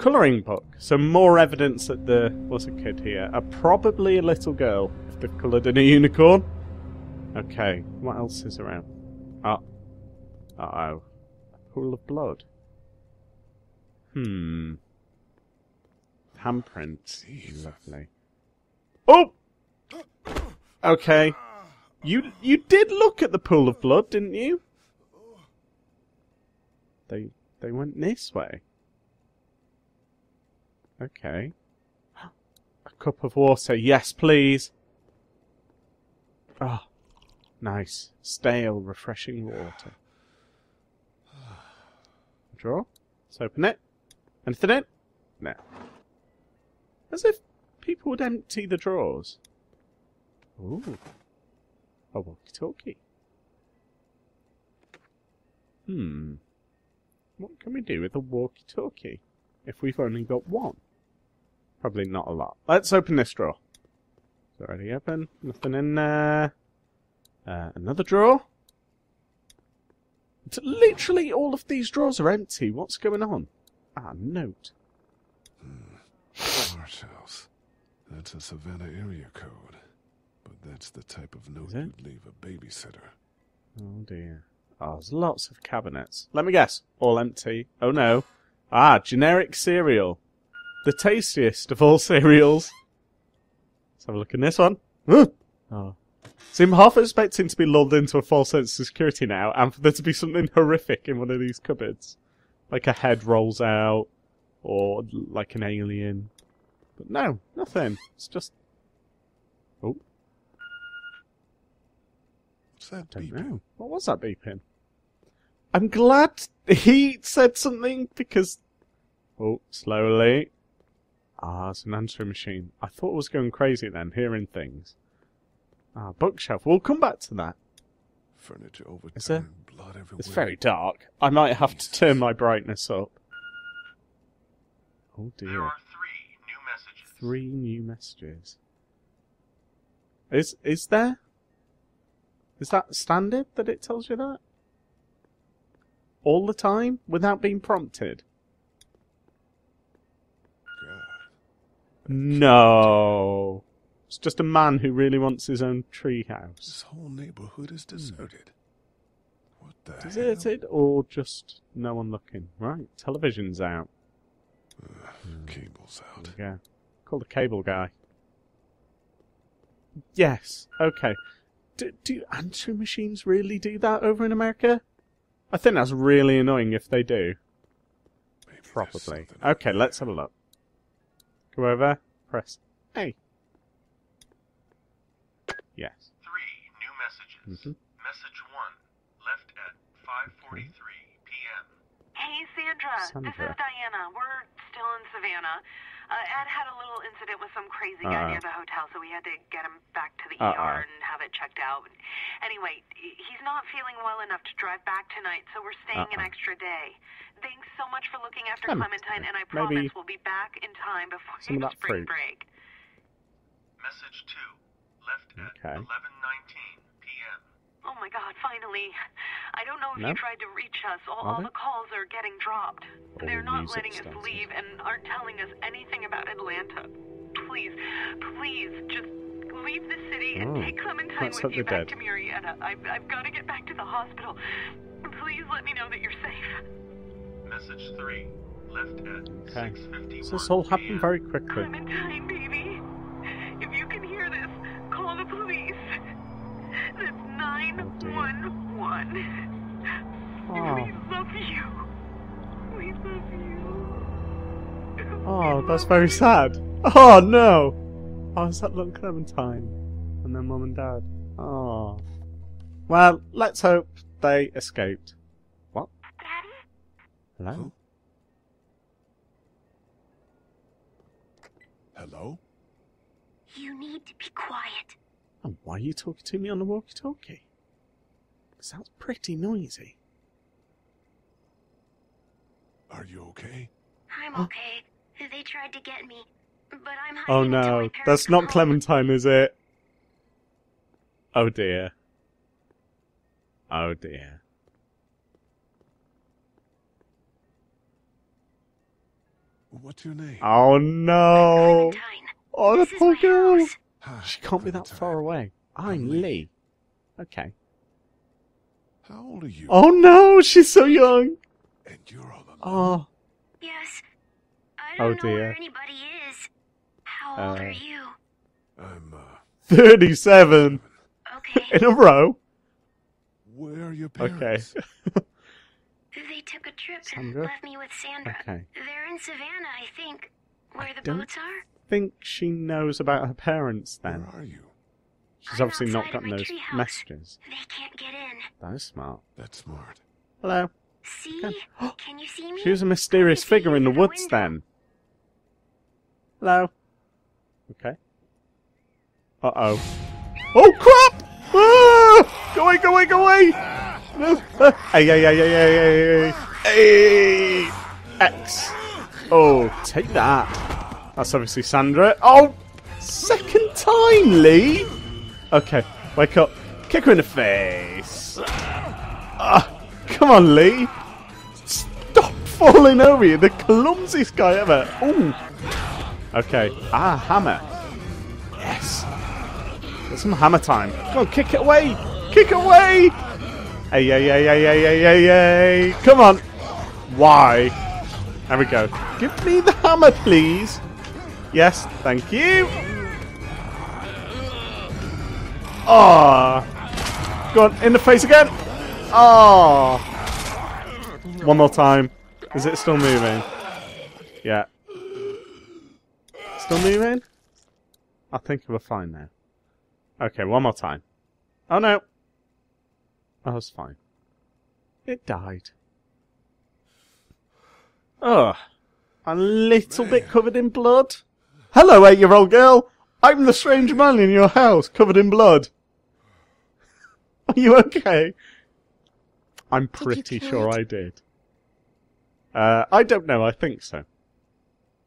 Colouring book. So more evidence that there was a kid here. Probably a little girl. If they've coloured in a unicorn. Okay, what else is around? Uh-oh. Pool of blood. Handprints. Lovely. Oh! Okay. You did look at the pool of blood, didn't you? They went this way. Okay. A cup of water. Yes, please. Oh, nice. Stale, refreshing water. Drawer. Let's open it. Anything in? No. As if people would empty the drawers. Ooh. A walkie-talkie. What can we do with a walkie-talkie? If we've only got one. Probably not a lot. Let's open this drawer. It's already open. Nothing in there. Another drawer. Literally all of these drawers are empty. What's going on? Ah, note. Large house. That's a Savannah area code. But that's the type of note you'd leave a babysitter. Oh dear. Oh, there's lots of cabinets. Let me guess. All empty. Oh no. Ah, generic cereal. The tastiest of all cereals. Let's have a look in this one. Oh. So I'm half expecting to be lulled into a false sense of security now, and for there to be something horrific in one of these cupboards. Like a head rolls out, or like an alien. But no, nothing. It's just... Oh. What's that beeping? I don't know. What was that beeping? I'm glad he said something, because... Oh, slowly. Ah, it's an answering machine. I thought I was going crazy then, hearing things. Ah, bookshelf. We'll come back to that. Furniture over time, blood everywhere. It's very dark. I might have to turn my brightness up. Oh dear. There are 3 new messages. 3 new messages. Is there? Is that standard that it tells you that? All the time? Without being prompted? No. It's just a man who really wants his own treehouse. This whole neighborhood is deserted. What the hell? Deserted or just no one looking? Right, television's out. Cable's out. Yeah. Call the cable guy. Yes. Okay. Do answering machines really do that over in America? I think that's really annoying if they do. Maybe probably. Okay, let's have a look. Go over. Press A. Yes. 3 new messages. Message 1, left at 5:43 p.m. Hey, Sandra. This is Diana. We're still in Savannah. Ed had a little incident with some crazy guy near the hotel, so we had to get him back to the ER and have it checked out. Anyway, he's not feeling well enough to drive back tonight, so we're staying an extra day. Thanks so much for looking after Clementine, and I promise we'll be back in time before spring break. Message 2. Okay. 11:19 p.m. Oh my God! Finally, I don't know if you tried to reach us. All the calls are getting dropped. They're not letting us leave and aren't telling us anything about Atlanta. Please, please, just leave the city and take Clementine with you back to Murrieta. I've got to get back to the hospital. Please let me know that you're safe. Message 3, left at 6:51 p.m. So this all happened very quickly. Clementine, baby, if you can hear this. Call the police. That's 911. We love you. We love you. Oh, that's very sad. Oh no. Oh, is that little Clementine and their mum and dad? Oh. Well, let's hope they escaped. What? Daddy? Hello. Hello. You need to be quiet. And why are you talking to me on the walkie-talkie? It sounds pretty noisy. Are you okay? I'm okay. They tried to get me, but I'm hiding. Oh no, that's not Clementine, is it? Oh dear. Oh dear. What's your name? Oh no! Clementine. Oh, the poor girl! She can't be that far away. I'm Lee. Okay. How old are you? Oh no, she's so young! And you're on the moon. Yes. I don't know where anybody is. How old are you? I'm 37. Okay. In a row. Where are your parents? Okay. They took a trip and left me with Sandra. Okay. They're in Savannah, I think, where the boats are. I think she knows about her parents then. Where are you? She's obviously not gotten those messages. They can't get in. That is smart. That's smart. Hello. See? Can you see me? She was a mysterious figure in the woods then. Hello. Okay. Uh-oh. Oh, crap! Ah! Go away, go away, go away! No. Ah. Hey, hey, hey, hey, hey, hey! X. Oh, take that. That's obviously Sandra. Oh! Second time, Lee! Okay, wake up. Kick her in the face. Ah, come on, Lee. Stop falling over you. The clumsiest guy ever. Ooh. Okay. Ah, hammer. Yes. Get some hammer time. Go on, kick it away. Kick it away. Hey, hey, hey, hey, hey, hey, hey, hey. Come on. Why? There we go. Give me the hammer, please. Yes, thank you. Oh. Go on, in the face again. Oh. One more time. Is it still moving? Yeah. Still moving? I think we're fine now. Okay, one more time. Oh no. Oh, it's fine. It died. Oh. A little bit covered in blood. Hello, 8-year-old girl. I'm the strange man in your house, covered in blood. Are you okay? I'm pretty sure I did. I don't know. I think so.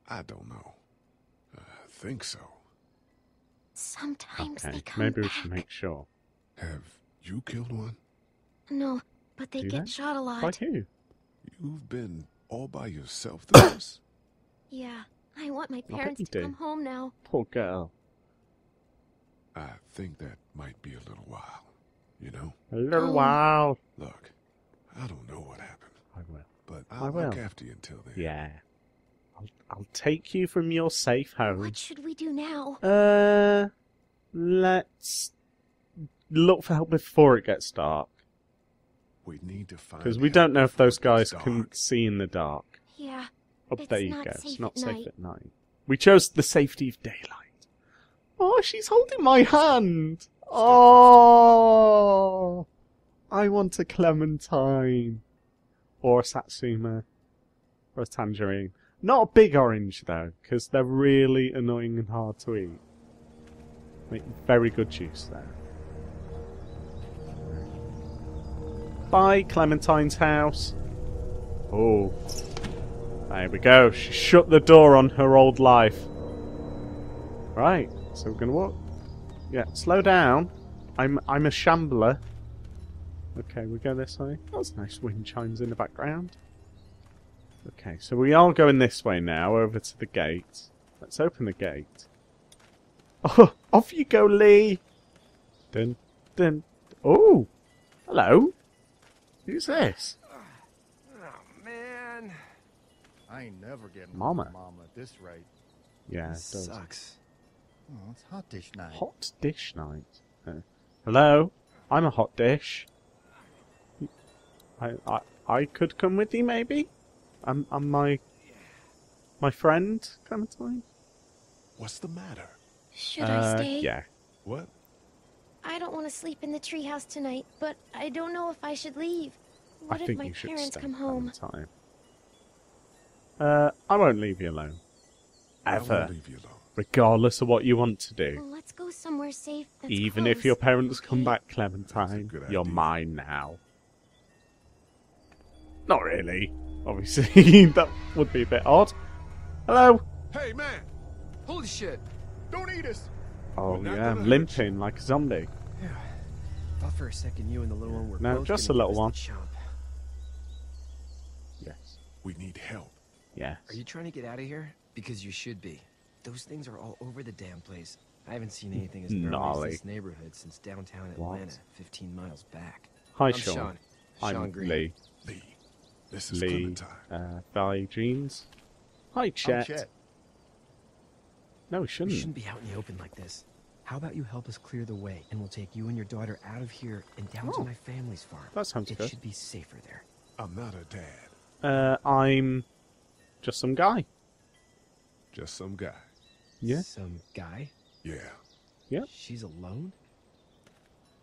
I don't know. I think so. Sometimes they come back. Maybe we should make sure. Have you killed one? No, but they get shot a lot. Like who? You've been all by yourself through this? Yeah, I want my parents to come home now. Poor girl. I think that might be a little while, you know? A little while. Look, I don't know what happened. I will. But I'll look after you until then. Yeah. I'll take you from your safe home. What should we do now? Let's look for help before it gets dark. We need to find. Because we don't know if those guys can see in the dark. Yeah. Oh, there you go. It's not safe at night. We chose the safety of daylight. Oh, she's holding my hand. Oh, I want a Clementine, or a Satsuma, or a tangerine. Not a big orange, though, because they're really annoying and hard to eat. Make very good juice, though. Bye, Clementine's house. Oh. There we go. She shut the door on her old life. Right. So we're going to walk. Yeah, slow down. I'm a shambler. Okay, we go this way. That's nice wind chimes in the background. Okay, so we are going this way now, over to the gate. Let's open the gate. Oh, off you go, Lee! Dun, dun. Oh! Hello! Who's this? Oh, man. I ain't never getting mama at this rate. Yeah, it does. Sucks. Oh, it's hot dish night. Hot dish night? Hello? I'm a hot dish. I could come with you, maybe? I'm my friend, Clementine. What's the matter? Should I stay? Yeah. What? I don't want to sleep in the treehouse tonight, but I don't know if I should leave. What if my parents come home? Clementine. I won't leave you alone. Ever. I won't leave you alone. Regardless of what you want to do. Well, let's go somewhere safe. Even if your parents come back, Clementine, you're mine now. Not really. Obviously, that would be a bit odd. Hello. Hey, man. Holy shit. Don't eat us. Oh, yeah. I'm limping like a zombie. Yeah. Thought for a second you and the little one were both just a little one. Yes. We need help. Yeah. Are you trying to get out of here? Because you should be. Those things are all over the damn place. I haven't seen anything as gnarly as this neighborhood since downtown Atlanta, 15 miles back. Hi, Sean. I'm Sean Green. Lee. This is Clementine. Valley Jeans. Hi, Chet. No, we shouldn't. We shouldn't be out in the open like this. How about you help us clear the way, and we'll take you and your daughter out of here and down to my family's farm. That sounds good. It should be safer there. I'm not a dad. I'm just some guy. Just some guy. Yeah. Some guy? Yeah. Yeah. She's alone?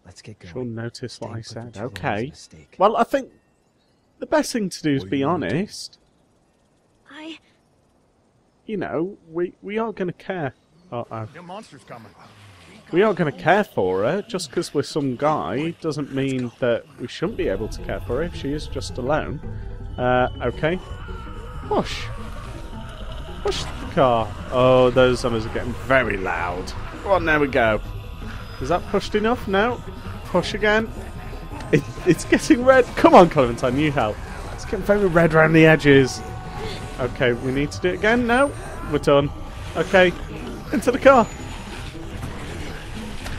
Let's get going. She'll notice what I said. Okay. Well, I think the best thing to do is be honest. You know, we aren't going to care. The monster's coming. We aren't going to care for her. Just because we're some guy doesn't mean that we shouldn't be able to care for her if she is just alone. Okay. Push. Push the car. Oh, those zombies are getting very loud. Well, there we go. Is that pushed enough? No. Push again. It's getting red. Come on, Clementine, you help. It's getting very red around the edges. Okay, we need to do it again. No. We're done. Okay. Into the car.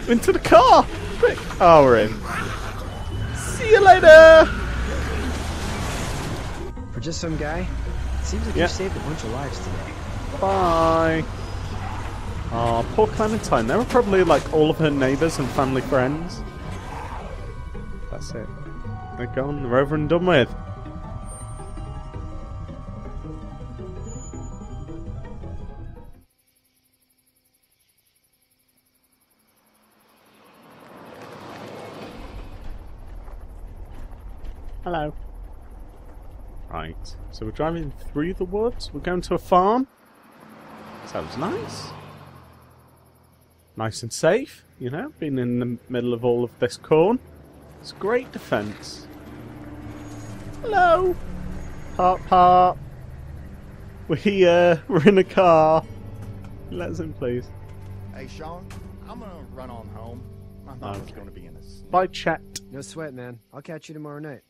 Into the car. Quick. Oh, we're in. See you later. For just some guy. Seems like you saved a bunch of lives today. Bye. Oh, poor Clementine. They were probably like all of her neighbours and family friends. That's it. They're gone. They're over and done with. Hello. Right, so we're driving through the woods. We're going to a farm. Sounds nice. Nice and safe, you know, being in the middle of all of this corn. It's great defense. Hello. Harp, harp. We're here. We're in a car. Let us in, please. Hey, Sean. I'm going to run on home. My mother's going to be in this. Bye, Chet. No sweat, man. I'll catch you tomorrow night.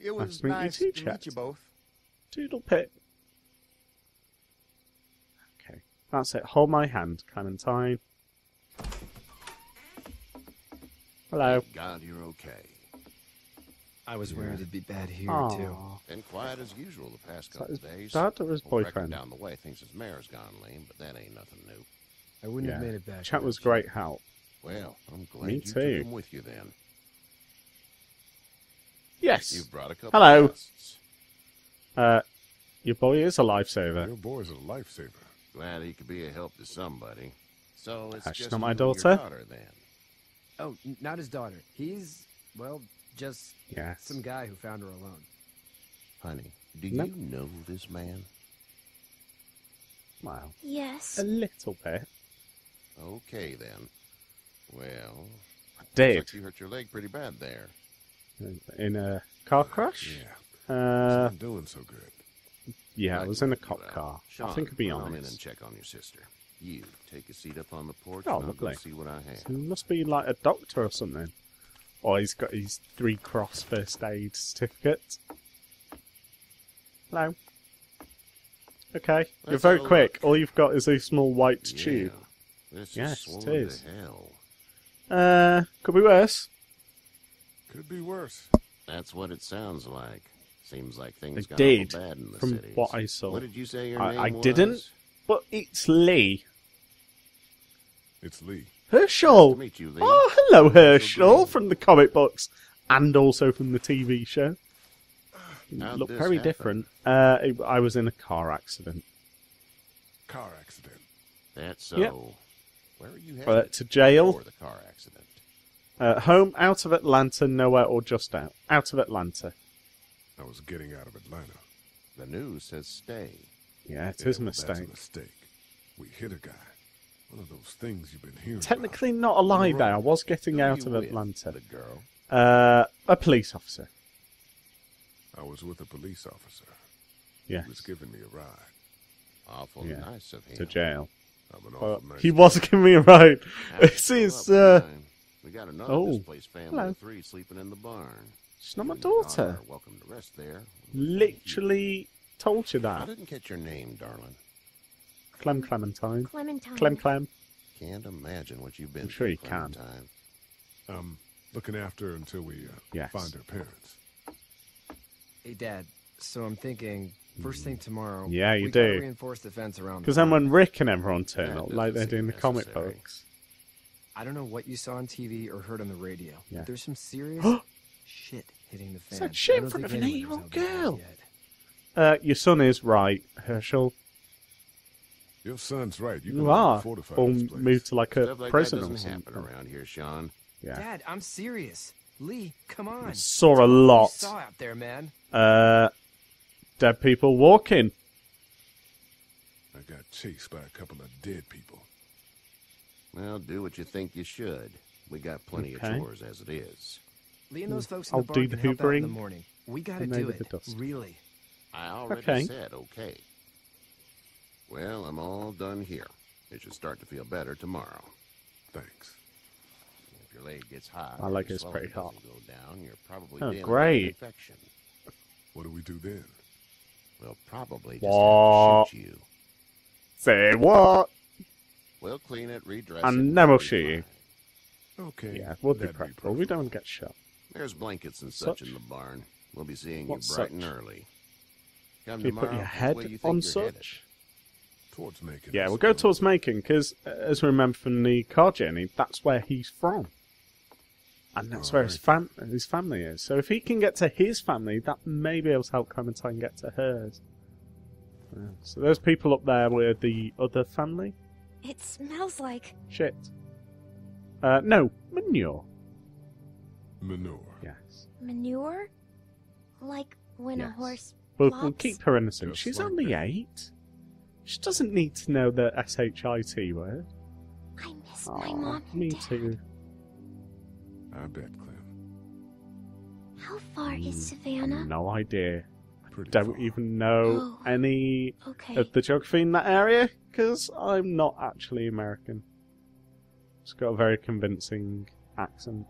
It was nice to meet you both. Toodle pip. Okay, that's it. Hold my hand, Clementine. Hello. Thank God, you're okay. I was worried it'd be bad here too. Been quiet as usual the past couple of days. That was boyfriend down the way thinks his mare's gone lame, but that ain't nothing new. I wouldn't have made it back. Chat was great help. Well, I'm glad you took him with you then. Yes. You brought a couple of guests. Your boy is a lifesaver. Your boy's a lifesaver. Glad he could be a help to somebody. So it's just not my daughter then. Oh, not his daughter. He's just some guy who found her alone. Honey, do you know this man? Well, yes. A little bit. Okay then. Well, I did. Looks like you hurt your leg pretty bad there. In a car crash? Yeah. It's not doing so good. Yeah, I was in a cop car. Sean, I think I'll be honest. Come in and check on your sister. You take a seat up on the porch and I'll go see what I have. So he must be like a doctor or something. Oh, he's got his 3-cross first aid certificate. Hello. Okay. You're very quick. All you've got is a small white tube. This is it is. Hell. Could be worse. Could be worse. That's what it sounds like. Seems like things got bad in the from cities. What I saw. What did you say your name was? I didn't. But it's Lee. It's Lee. Herschel. Nice to meet you, Lee. Oh, hello, Herschel from the comic books and also from the TV show. How'd look very different. I was in a car accident. Car accident. That's so. Yep. Where are you headed? To jail. Before the car accident. Home, out of Atlanta, nowhere, or just out. Out of Atlanta. I was getting out of Atlanta. The news says stay. Yeah, it is a mistake. That's a mistake. We hit a guy. One of those things you've been hearing. Technically not a lie there. I was getting out of Atlanta. The girl. A police officer. I was with a police officer. Yeah. He was giving me a ride. Awful nice of him. To jail. I'm an awful nice guy. Was giving me a ride. This is... We got another displaced family of 3 sleeping in the barn. She's not my daughter. Welcome to rest there. Literally told you that. I didn't catch your name, darling. Clementine. Clem. Can't imagine what you've been through. I'm sure you can. Looking after her until we find her parents. Hey, Dad. So I'm thinking, first thing tomorrow. Yeah, you do. Reinforce the fence around. Because then when Rick and everyone turn up, like they do in the comic books. I don't know what you saw on TV or heard on the radio. Yeah. But there's some serious shit hitting the fan. It's like shit from an 8-year-old girl. Your son is right, Herschel. Your son's right. You are. Or move to like a prison or something around here, Sean. Yeah. Dad, I'm serious. Lee, come on. I saw a lot. Saw out there, man. Dead people walking. I got chased by a couple of dead people. Well, do what you think you should. We got plenty of chores as it is. Lee and those folks in the bar can help out in the morning. We gotta do it. Really. I already said okay. Well, I'm all done here. It should start to feel better tomorrow. Thanks. If your leg gets hot, I like it's pretty hot. Go down, you're probably great. Infection. What do we do then? We'll probably just shoot you. Say what? We'll clean it, redress it. And then we'll shoot you. Okay. Yeah, we'll be practical. We don't get shot. There's blankets and such in the barn. We'll be seeing you bright and early. Come tomorrow, put your head on such? Towards Macon. Yeah, we'll go towards Macon, because as we remember from the car journey, that's where he's from. And that's where his family is. So if he can get to his family, that may be able to help Clementine get to hers. Yeah. So those people up there were the other family? It smells like... shit. No, manure. Manure. Yes. Manure? Like when a horse plops? We'll keep her innocent. Just She's only 8. She doesn't need to know the SHIT word. I miss my mom and me dad. Too. I bet, Clem. How far is Savannah? No idea. Don't even know any of the geography in that area, because I'm not actually American. It's got a very convincing accent.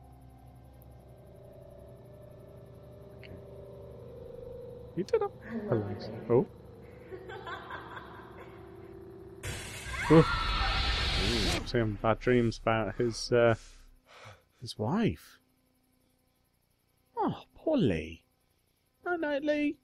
Okay. You did a police. Oh. I'm seeing bad dreams about his wife. Oh, poor Lee. Oh, no, Lee.